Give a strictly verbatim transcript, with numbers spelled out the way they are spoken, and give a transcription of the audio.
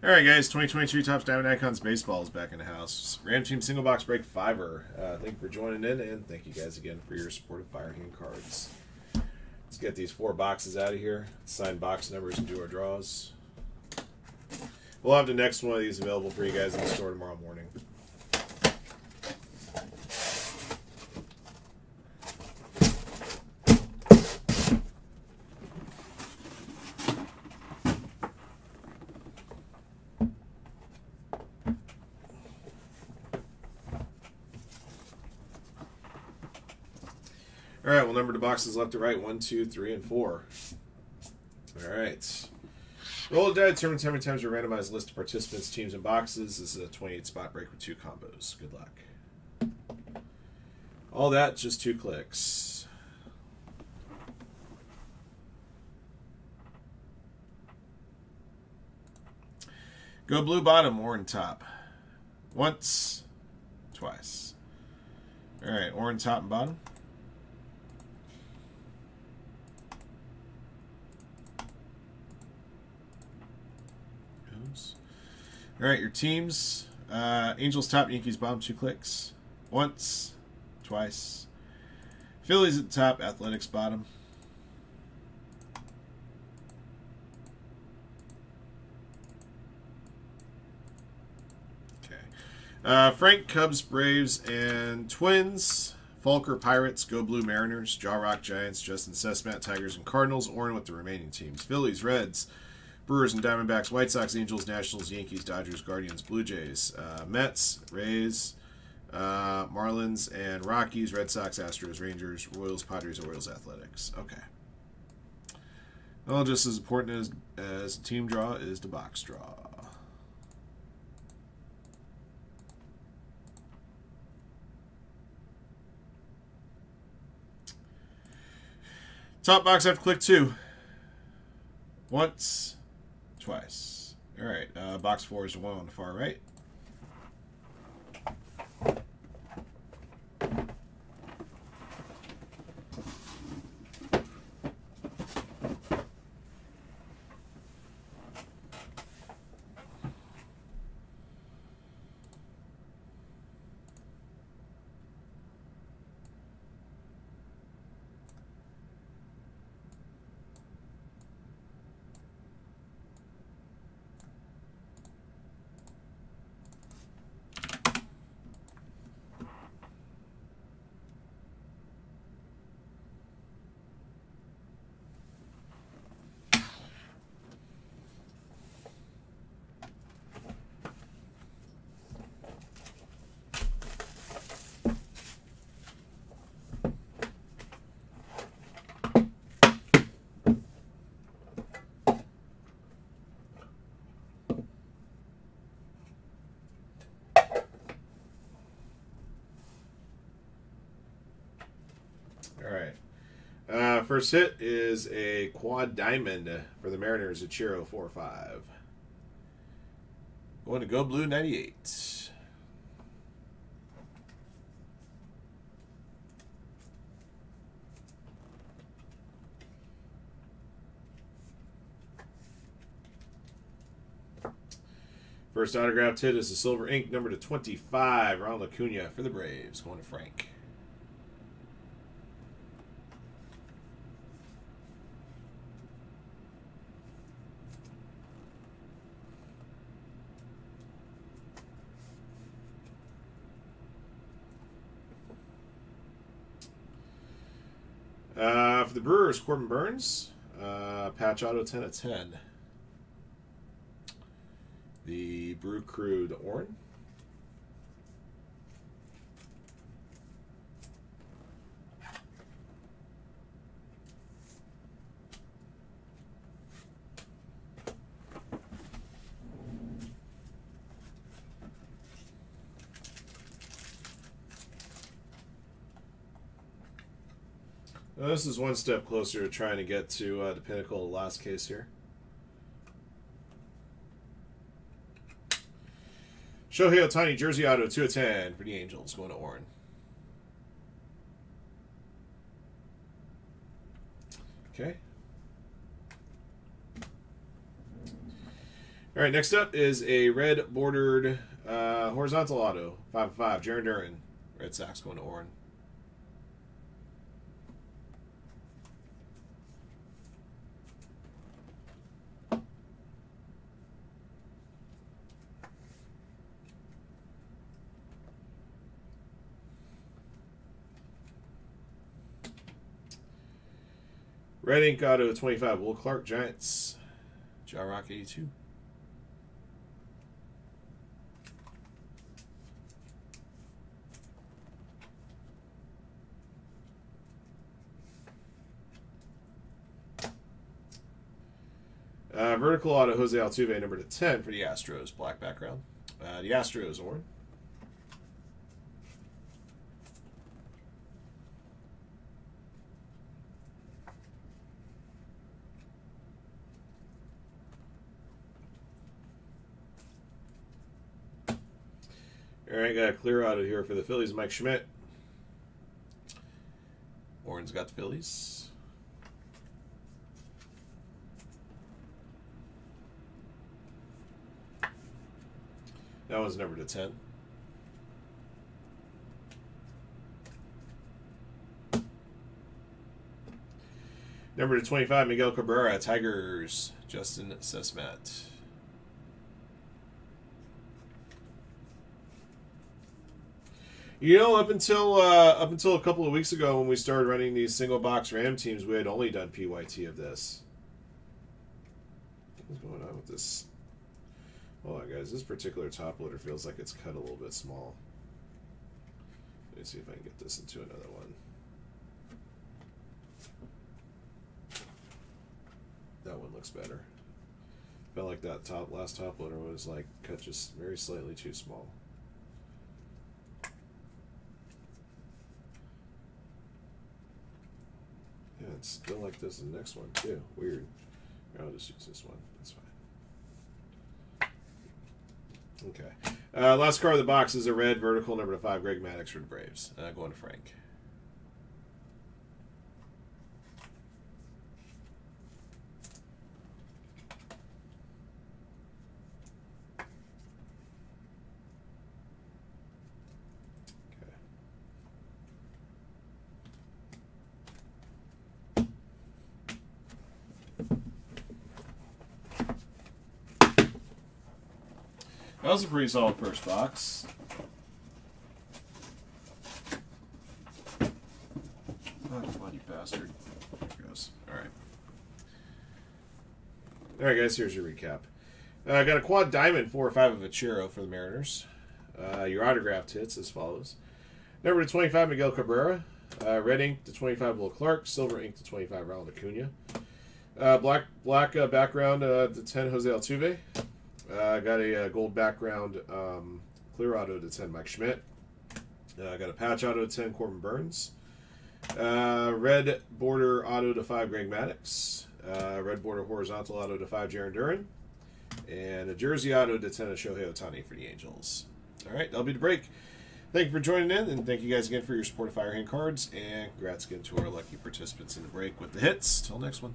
Alright guys, twenty twenty-two Topps Diamond Icons Baseball is back in the house. Ram Team Single Box Break Fiver. Uh, thank you for joining in, and thank you guys again for your support of Firehand Cards. Let's get these four boxes out of here, sign box numbers, and do our draws. We'll have the next one of these available for you guys in the store tomorrow morning. All right, we'll number the boxes left to right. One, two, three, and four. All right. Roll the die, determines how many times your randomized list of participants, teams, and boxes. This is a twenty-eight spot break with two combos. Good luck. All that, just two clicks. Go blue bottom, orange top. Once, twice. All right, orange top and bottom. All right, your teams, uh, Angels top, Yankees bottom, two clicks. Once, twice. Phillies at the top, Athletics bottom. Okay. Uh, Frank, Cubs, Braves, and Twins. Fulker, Pirates, Go Blue, Mariners. Jaw Rock, Giants. Justin Sesmat, Tigers, and Cardinals. Orin with the remaining teams. Phillies, Reds, Brewers and Diamondbacks, White Sox, Angels, Nationals, Yankees, Dodgers, Guardians, Blue Jays, uh, Mets, Rays, uh, Marlins, and Rockies, Red Sox, Astros, Rangers, Royals, Padres, Orioles, Athletics. Okay. Well, just as important as, as team draw is the box draw. Top box, I have to click two. Once, twice. All right, uh, box four is the one on the far right. All right. Uh, first hit is a quad diamond for the Mariners, Ichiro, four five. Going to Go Blue, ninety-eight. First autographed hit is a silver ink, number to twenty-five, Ronald Acuña for the Braves. Going to Frank. Uh, for the Brewers, Corbin Burnes, uh, patch auto ten of ten. The Brew Crew, the Orin. Well, this is one step closer to trying to get to uh, the pinnacle of the last case here. Shohei Otani, jersey auto, two of ten for the Angels, going to Orin. Okay. All right, next up is a red bordered uh, horizontal auto, five of five, Jared Duran, Red Sox going to Orrin. Red ink auto twenty-five, Will Clark, Giants, Ja Rock eighty-two. Uh, vertical auto Jose Altuve, number to ten for the Astros, black background. Uh, the Astros, Orrin. All right, got a clear auto here for the Phillies, Mike Schmidt. Orrin's got the Phillies. That one's numbered to ten. Number to twenty-five, Miguel Cabrera, Tigers, Justin Sesmat. You know, up until uh, up until a couple of weeks ago when we started running these single box Ram teams, we had only done P Y T of this. What's going on with this? Hold on, guys. This particular top loader feels like it's cut a little bit small. Let me see if I can get this into another one. That one looks better. Felt like that top last top loader was like cut just very slightly too small. Yeah, it's still like this in the next one too. Weird. Here, I'll just use this one. That's fine. Okay. Uh, last card of the box is a red vertical number to five, Greg Maddux for the Braves. Uh, going to Frank. That was a pretty solid first box. Oh, come on, you bastard. There it goes. Alright. Alright, guys, here's your recap. Uh, I got a quad diamond, four or five of Ichiro for the Mariners. Uh, your autographed hits as follows. Number to twenty-five, Miguel Cabrera. Uh, red ink to twenty-five, Will Clark. Silver ink to twenty-five, Ronald Acuña. Uh, black black uh, background uh, to ten, Jose Altuve. I uh, got a uh, gold background um, clear auto to ten, Mike Schmidt. I uh, got a patch auto to ten, Corbin Burnes. Uh, red border auto to five, Greg Maddux. Uh, red border horizontal auto to five, Jared Duran. And a jersey auto to ten of Shohei Otani for the Angels. All right, that'll be the break. Thank you for joining in, and thank you guys again for your support of Firehand Cards. And congrats again to our lucky participants in the break with the hits. Till next one.